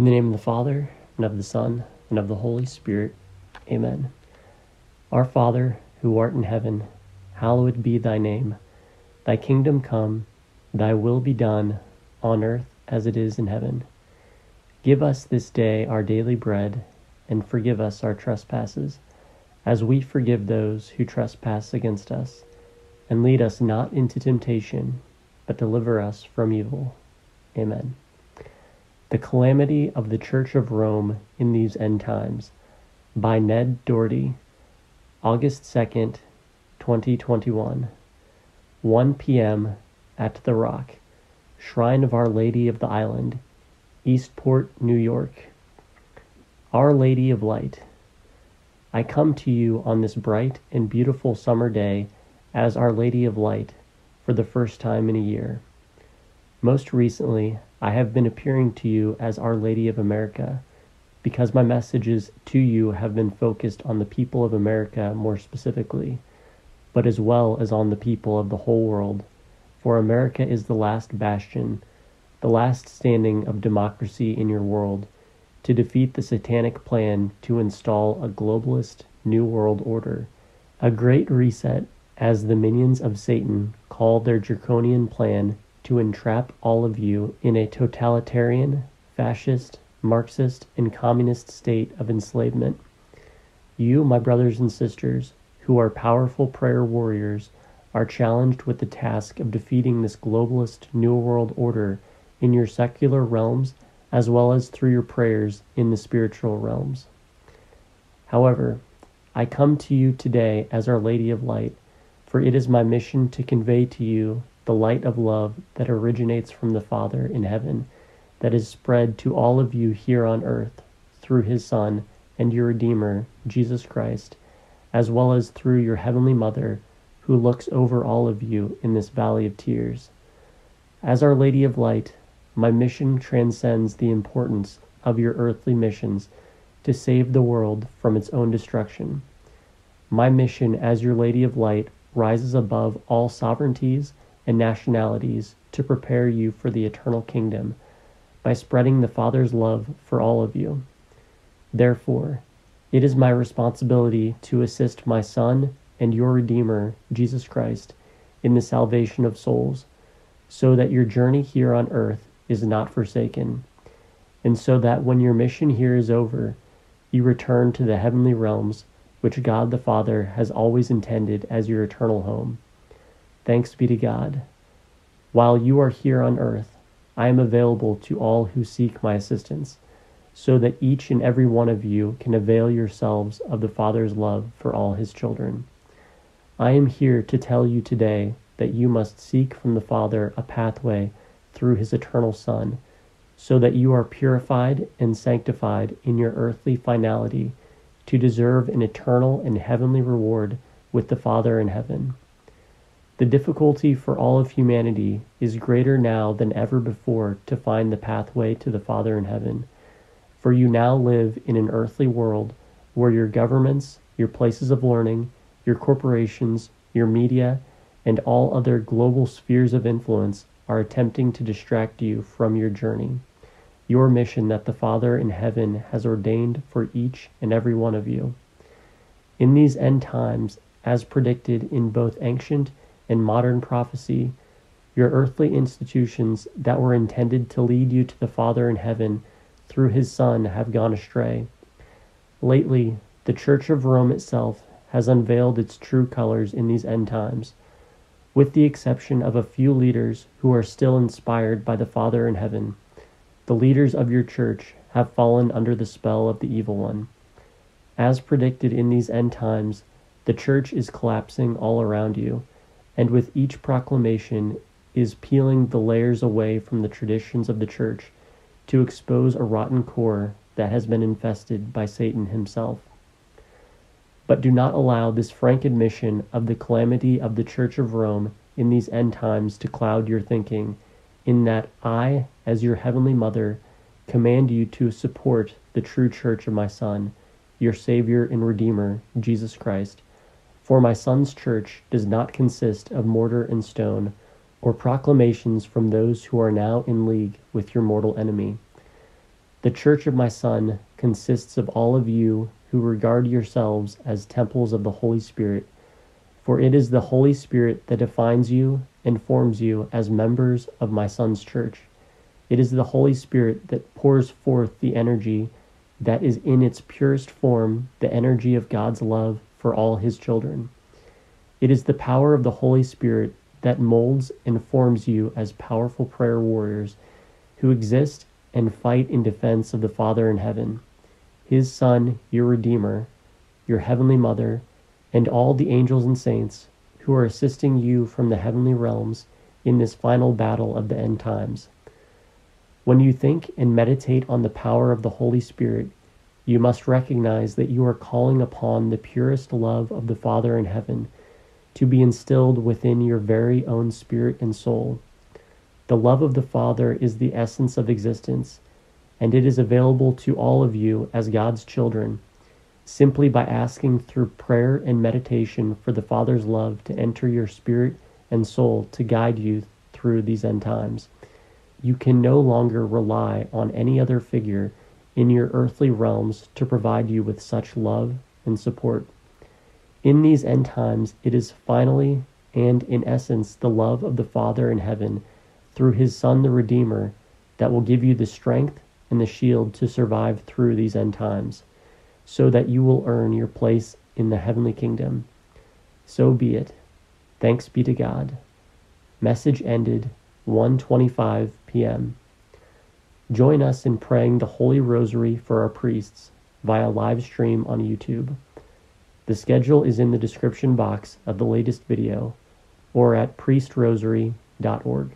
In the name of the Father, and of the Son, and of the Holy Spirit. Amen. Our Father, who art in heaven, hallowed be thy name. Thy kingdom come, thy will be done, on earth as it is in heaven. Give us this day our daily bread, and forgive us our trespasses, as we forgive those who trespass against us. And lead us not into temptation, but deliver us from evil. Amen. The Calamity of the Church of Rome in These End Times, by Ned Doherty, August 2nd, 2021, 1 p.m. at The Rock, Shrine of Our Lady of the Island, Eastport, New York. Our Lady of Light, I come to you on this bright and beautiful summer day as Our Lady of Light for the first time in a year. Most recently, I have been appearing to you as Our Lady of America because my messages to you have been focused on the people of America more specifically, but as well as on the people of the whole world, for America is the last bastion, the last standing of democracy in your world, to defeat the satanic plan to install a globalist New World Order, a great reset, as the minions of Satan call their draconian plan to entrap all of you in a totalitarian, fascist, Marxist, and communist state of enslavement. You, my brothers and sisters, who are powerful prayer warriors, are challenged with the task of defeating this globalist New World Order in your secular realms as well as through your prayers in the spiritual realms. However, I come to you today as Our Lady of Light, for it is my mission to convey to you the light of love that originates from the Father in heaven, that is spread to all of you here on earth through his Son and your Redeemer, Jesus Christ, as well as through your Heavenly Mother, who looks over all of you in this valley of tears. As Our Lady of Light, my mission transcends the importance of your earthly missions to save the world from its own destruction. My mission as your Lady of Light rises above all sovereignties and nationalities to prepare you for the eternal kingdom by spreading the Father's love for all of you. Therefore, it is my responsibility to assist my Son and your Redeemer, Jesus Christ, in the salvation of souls, so that your journey here on earth is not forsaken, and so that when your mission here is over, you return to the heavenly realms which God the Father has always intended as your eternal home. Thanks be to God. While you are here on earth, I am available to all who seek my assistance, so that each and every one of you can avail yourselves of the Father's love for all his children. I am here to tell you today that you must seek from the Father a pathway through his eternal Son, so that you are purified and sanctified in your earthly finality, to deserve an eternal and heavenly reward with the Father in heaven. The difficulty for all of humanity is greater now than ever before to find the pathway to the Father in heaven, for you now live in an earthly world where your governments, your places of learning, your corporations, your media, and all other global spheres of influence are attempting to distract you from your journey, your mission that the Father in heaven has ordained for each and every one of you. In these end times, as predicted in both ancient and modern prophecy, your earthly institutions that were intended to lead you to the Father in heaven through his Son have gone astray. Lately, the Church of Rome itself has unveiled its true colors in these end times, with the exception of a few leaders who are still inspired by the Father in heaven. The leaders of your church have fallen under the spell of the evil one. As predicted in these end times, the church is collapsing all around you, and with each proclamation is peeling the layers away from the traditions of the church to expose a rotten core that has been infested by Satan himself. But do not allow this frank admission of the calamity of the Church of Rome in these end times to cloud your thinking, in that I, as your Heavenly Mother, command you to support the true church of my Son, your Savior and Redeemer, Jesus Christ. For my Son's church does not consist of mortar and stone, or proclamations from those who are now in league with your mortal enemy. The church of my Son consists of all of you who regard yourselves as temples of the Holy Spirit, for it is the Holy Spirit that defines you and forms you as members of my Son's church. It is the Holy Spirit that pours forth the energy that is in its purest form, the energy of God's love for all his children. It is the power of the Holy Spirit that molds and forms you as powerful prayer warriors who exist and fight in defense of the Father in heaven, his Son, your Redeemer, your Heavenly Mother, and all the angels and saints who are assisting you from the heavenly realms in this final battle of the end times. When you think and meditate on the power of the Holy Spirit, you must recognize that you are calling upon the purest love of the Father in heaven to be instilled within your very own spirit and soul. The love of the Father is the essence of existence, and it is available to all of you as God's children, simply by asking through prayer and meditation for the Father's love to enter your spirit and soul to guide you through these end times. You can no longer rely on any other figure in your earthly realms to provide you with such love and support. In these end times, it is finally and in essence the love of the Father in heaven through his Son, the Redeemer, that will give you the strength and the shield to survive through these end times, so that you will earn your place in the heavenly kingdom. So be it. Thanks be to God. Message ended 1:25 p.m. Join us in praying the Holy Rosary for our priests via live stream on YouTube. The schedule is in the description box of the latest video or at priestrosary.org.